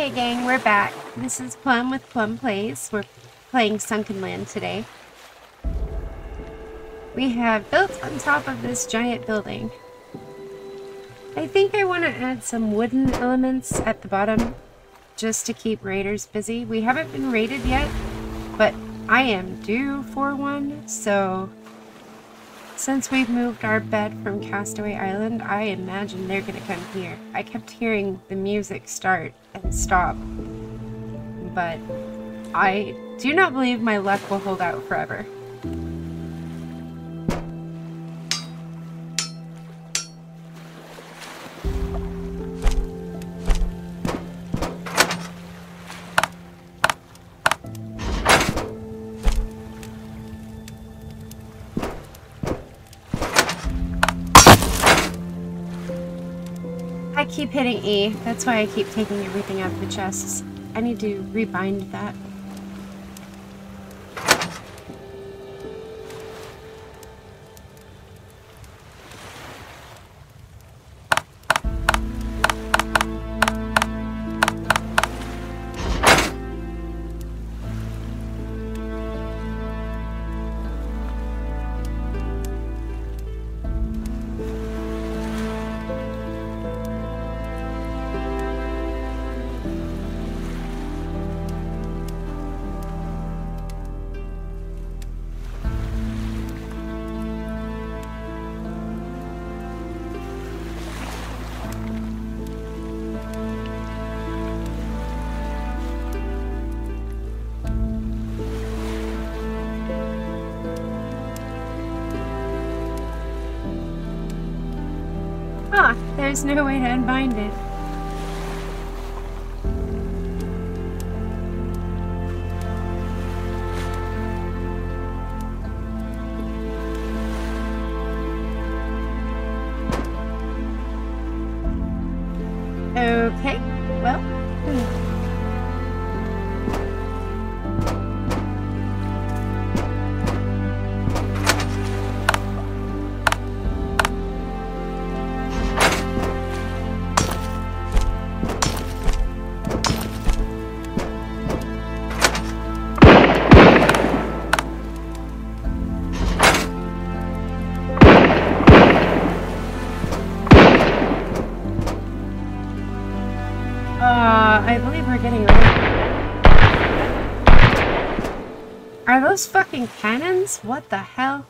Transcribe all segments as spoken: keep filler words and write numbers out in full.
Okay gang, we're back. This is Plum with Plum Plays. We're playing Sunken Land today. We have built on top of this giant building. I think I want to add some wooden elements at the bottom just to keep raiders busy. We haven't been raided yet, but I am due for one, so since we've moved our bed from Castaway Island, I imagine they're gonna come here. I kept hearing the music start and stop, but I do not believe my luck will hold out forever. I keep hitting E. That's why I keep taking everything out of the chests. I need to rebind that. Ah, there's no way to unbind it. Okay, well. Hmm. I believe we're getting away. Are those fucking cannons? What the hell?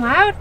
being loud?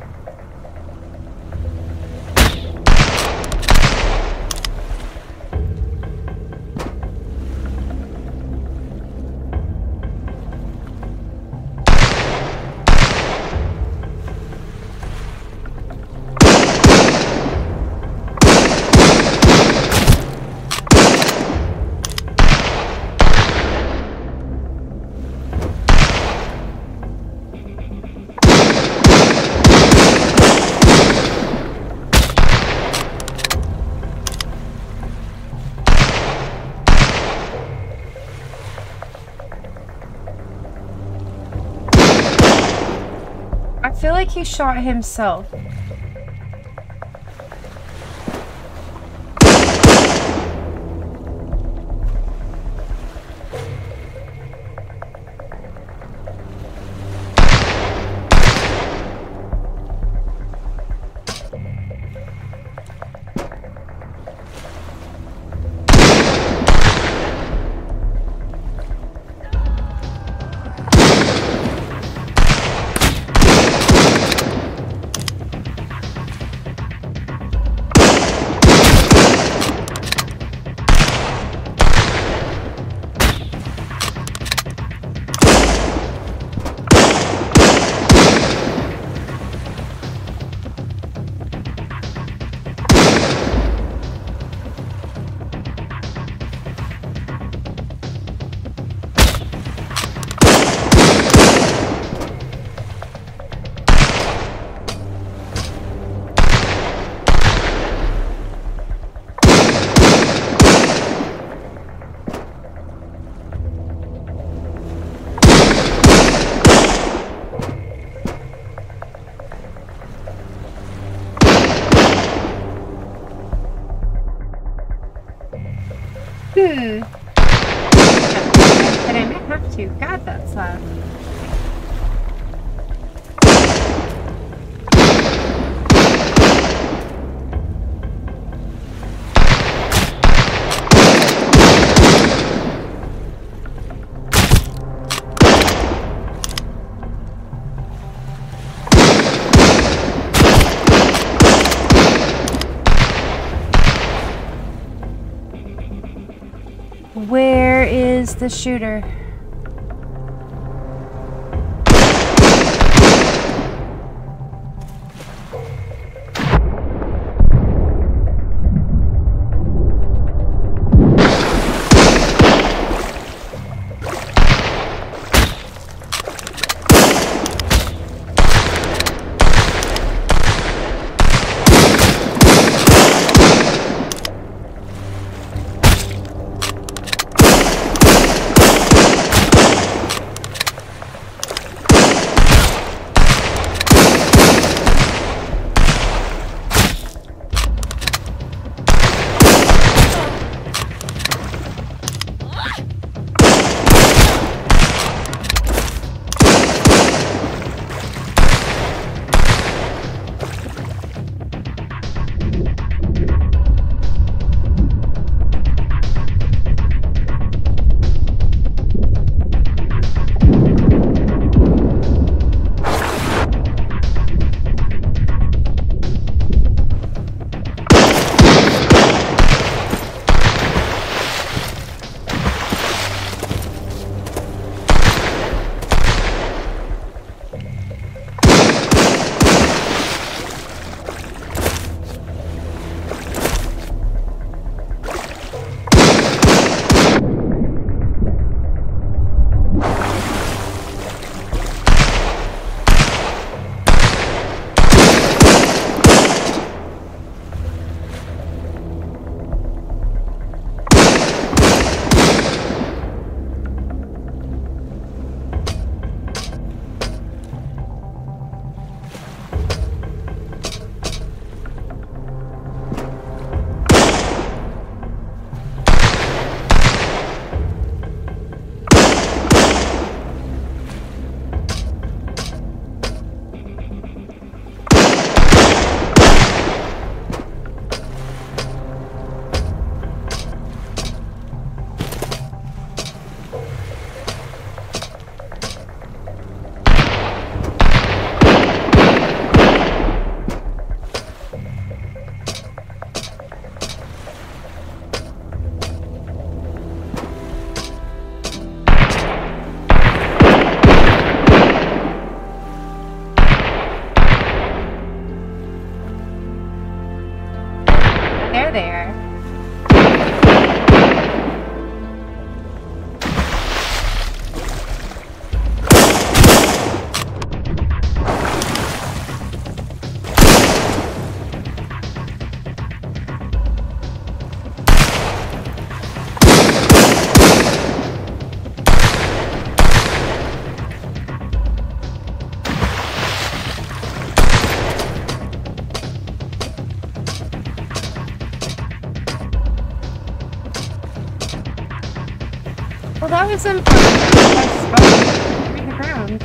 I feel like he shot himself. Hmm. But I might have to. God, that's loud. Where is the shooter? go there. Well, that was important. I spotted through the ground.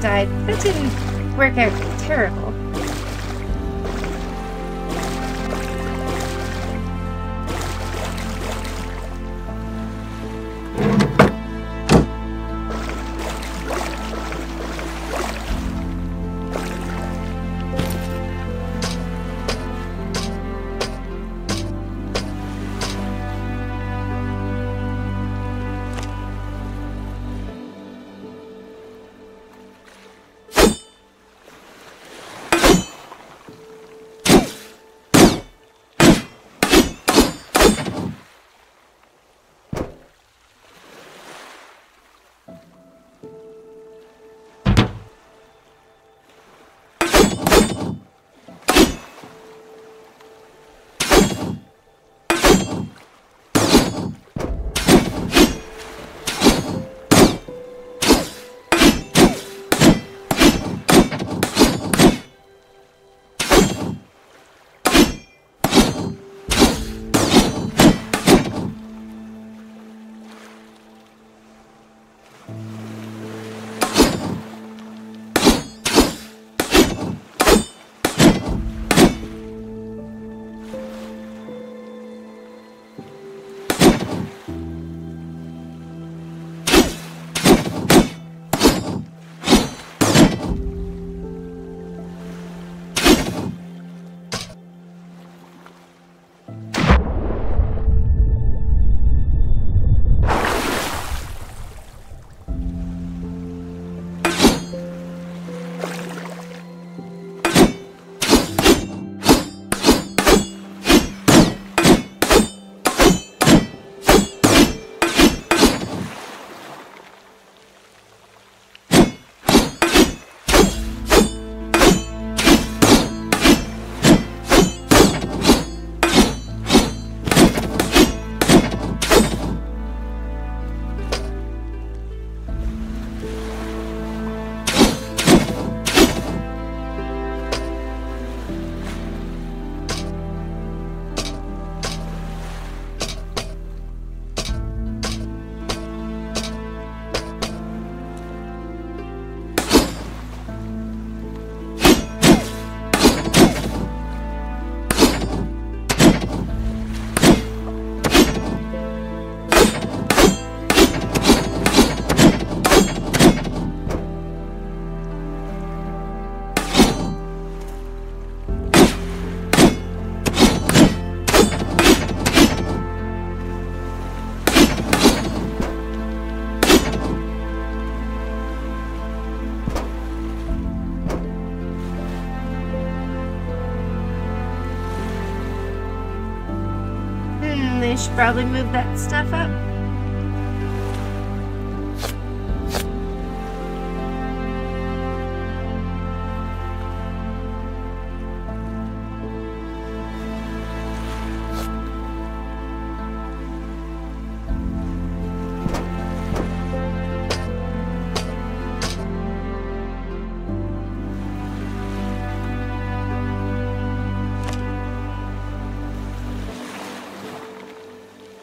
Died. That didn't work out terrible. I should probably move that stuff up.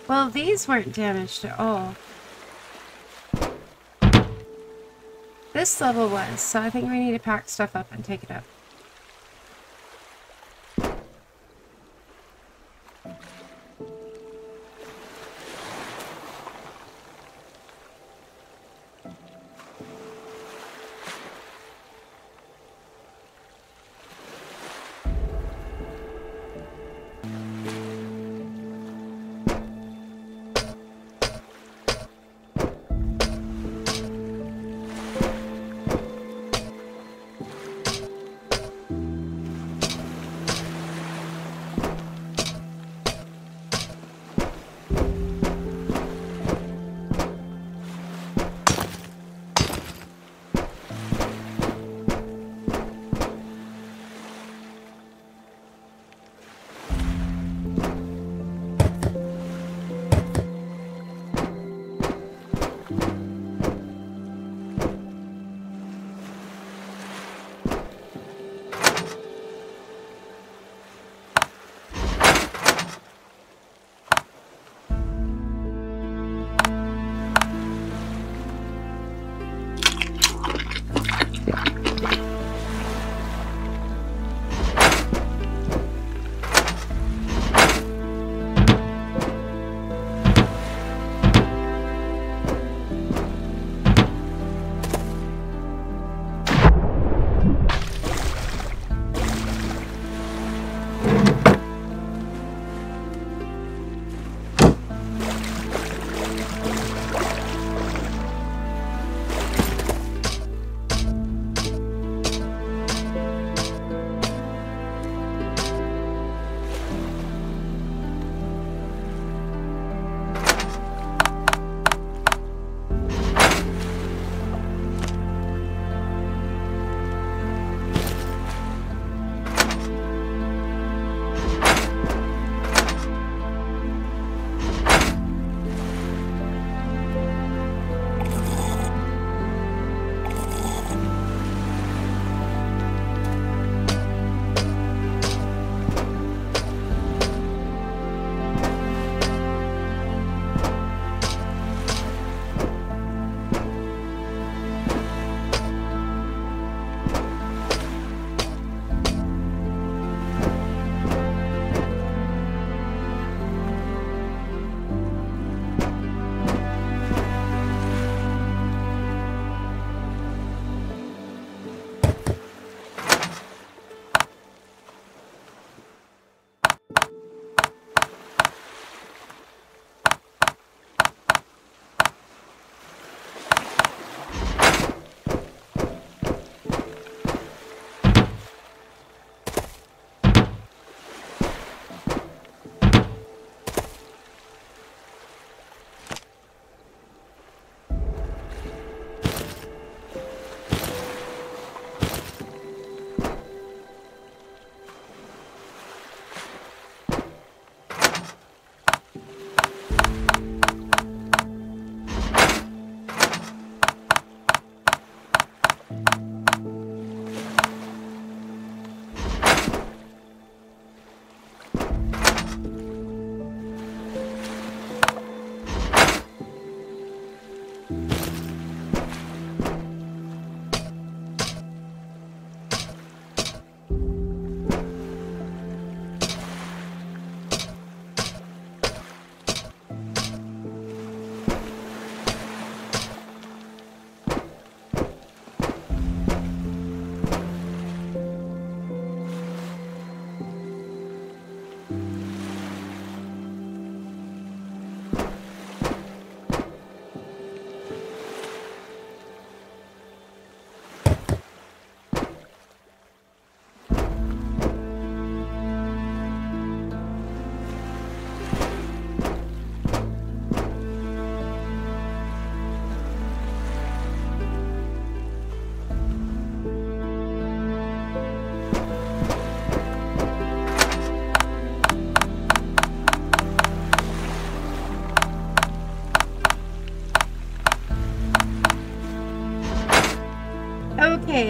Well, these weren't damaged at all. This level was, so I think we need to pack stuff up and take it up.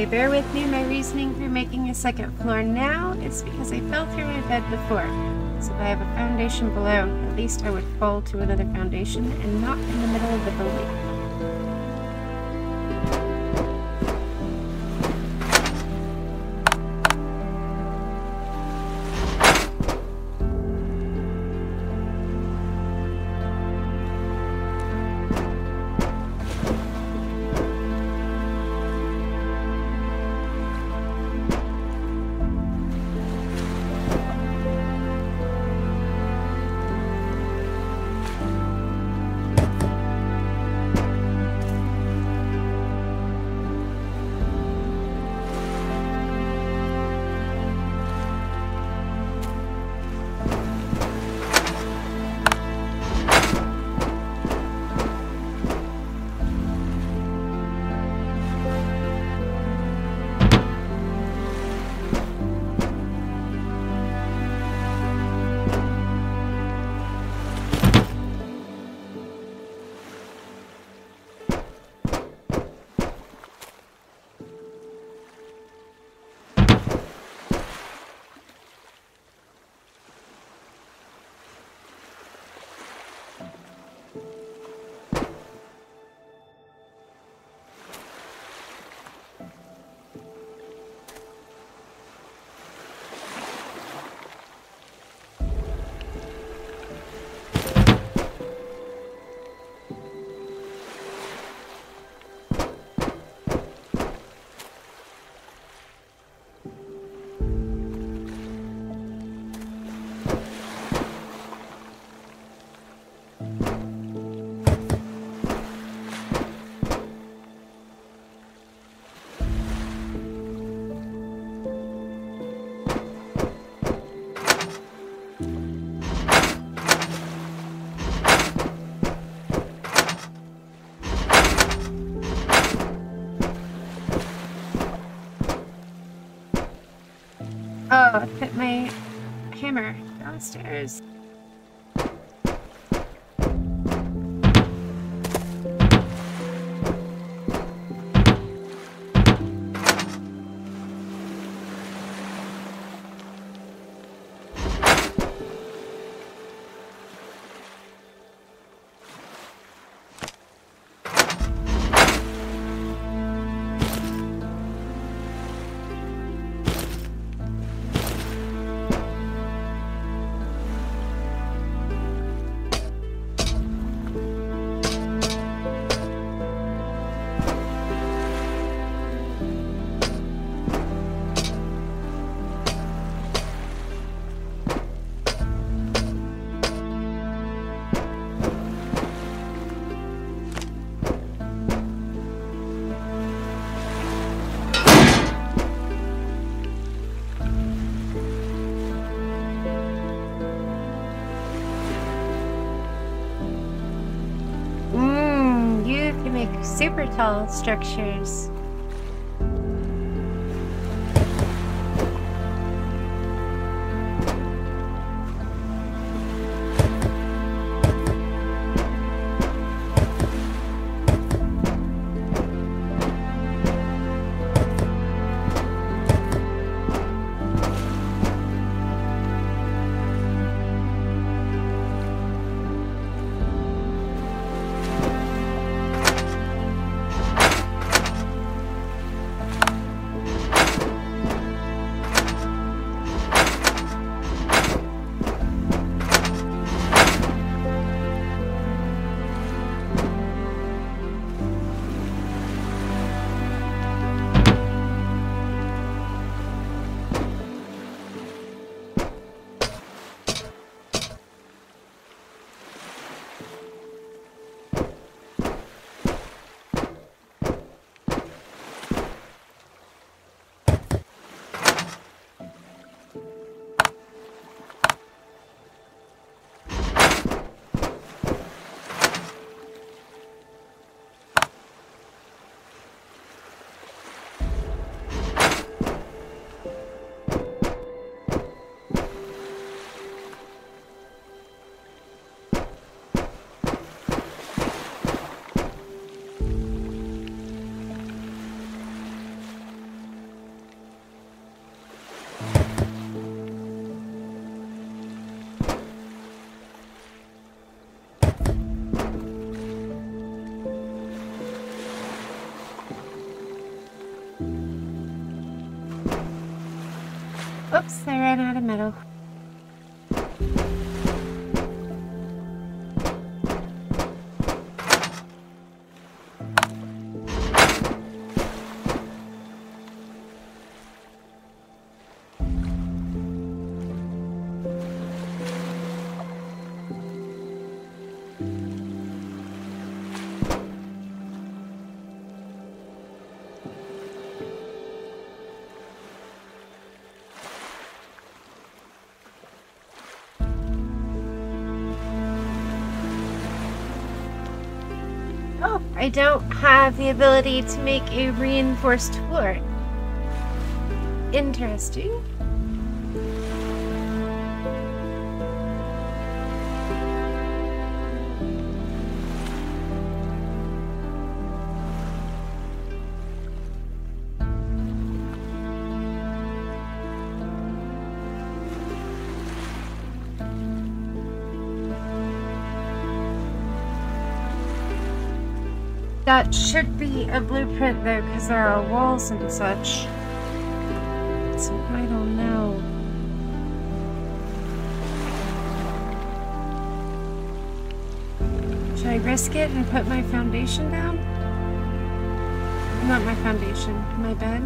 Okay, bear with me. My reasoning for making a second floor now is because I fell through my bed before. So if I have a foundation below, at least I would fall to another foundation and not in the middle of the building. Oh, I put my hammer downstairs. Super tall structures. Oops, I ran out of metal. I don't have the ability to make a reinforced floor. Interesting. That should be a blueprint though, because there are walls and such. So I don't know. Should I risk it and put my foundation down? Not my foundation, my bed.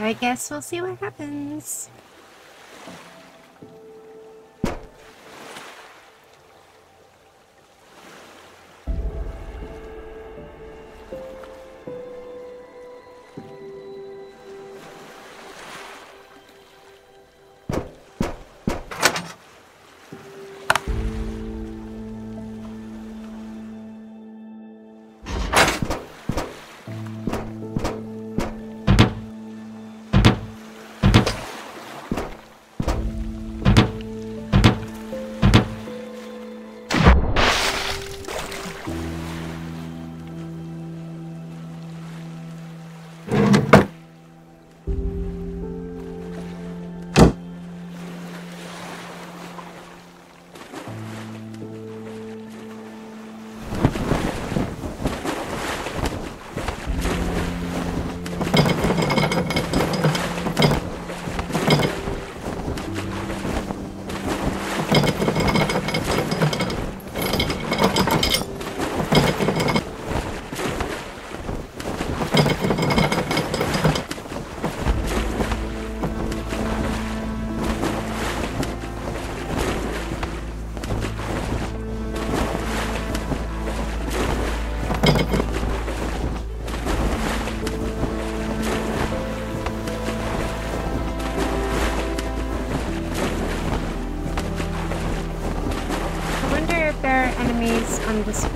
I guess we'll see what happens. On this one.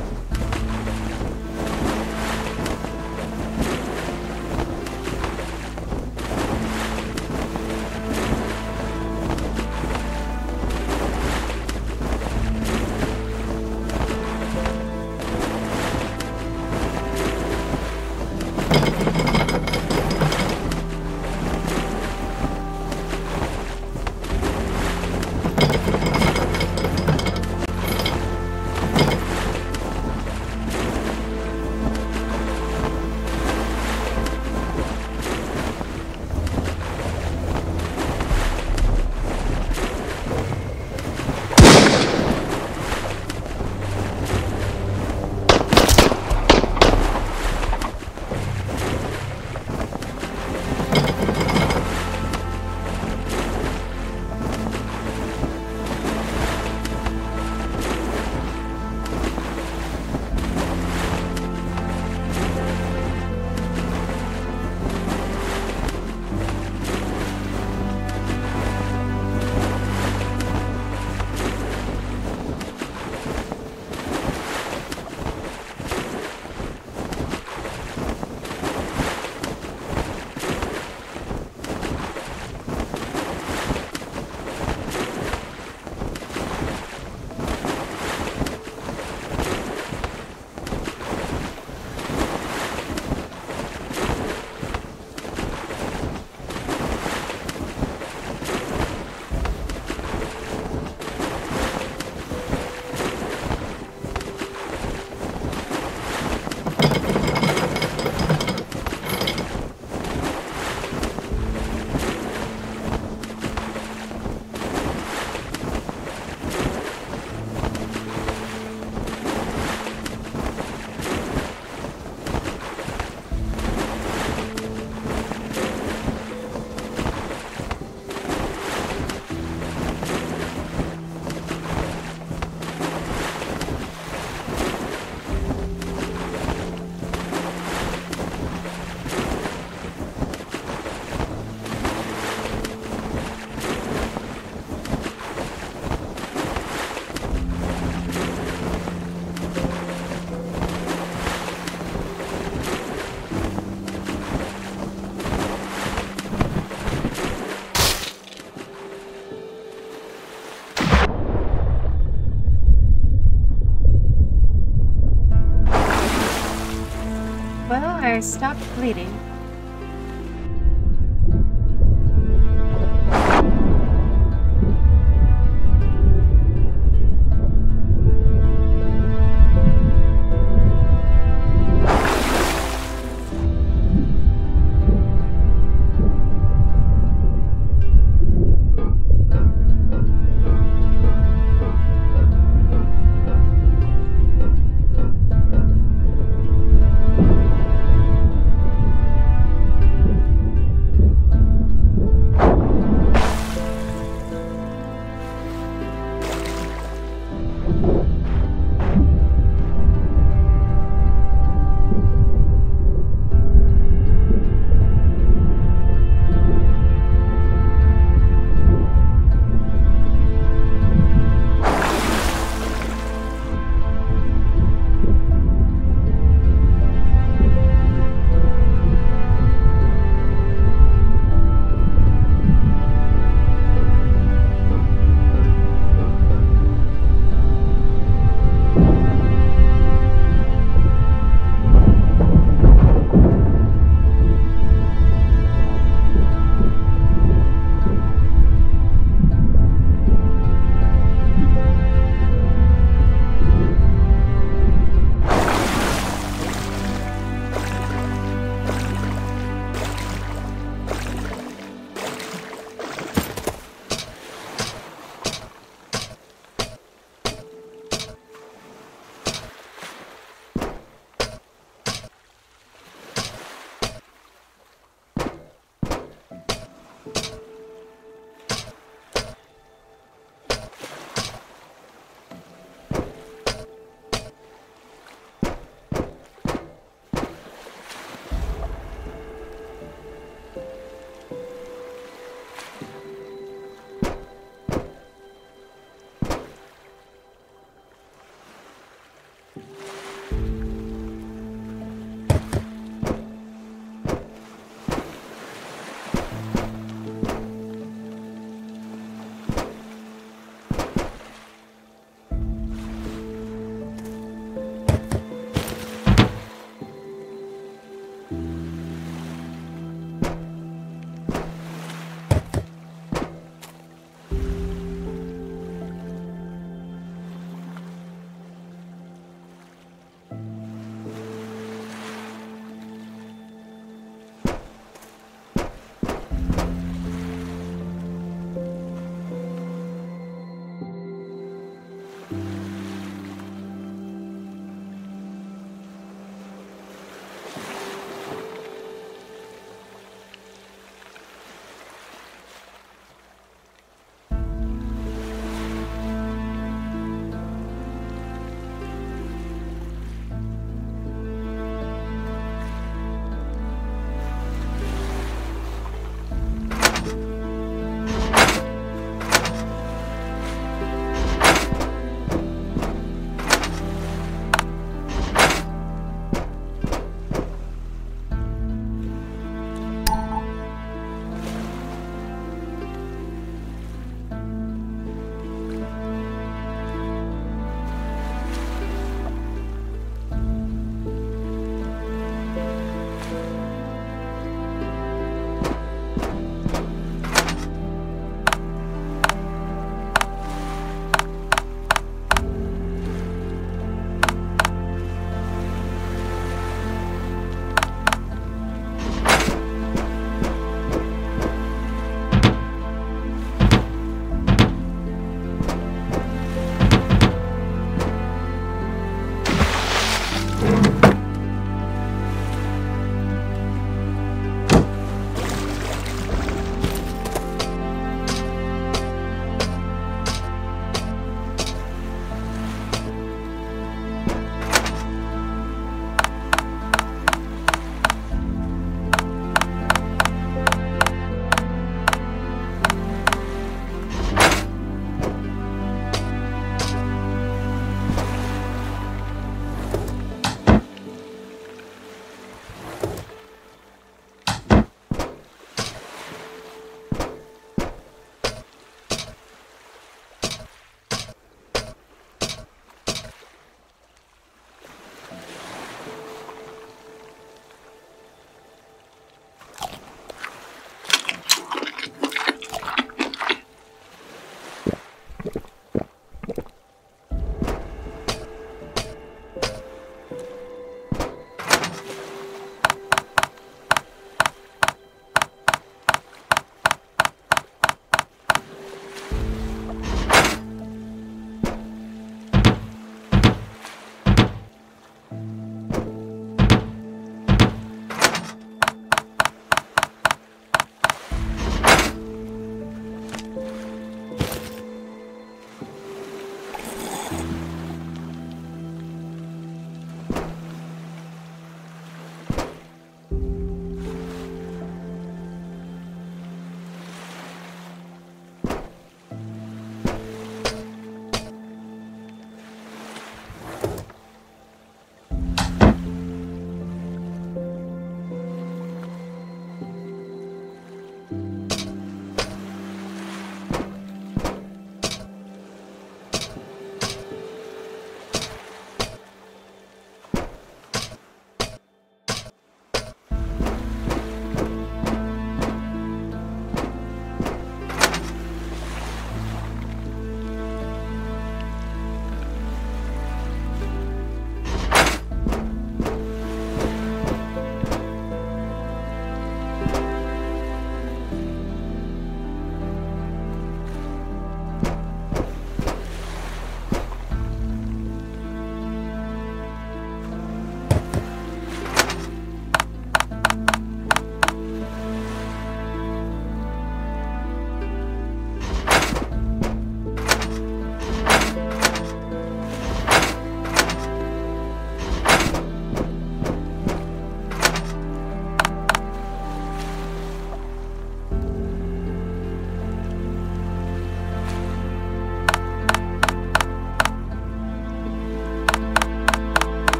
stopped bleeding.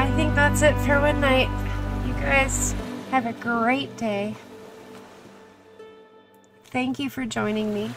I think that's it for one night. You guys have a great day. Thank you for joining me.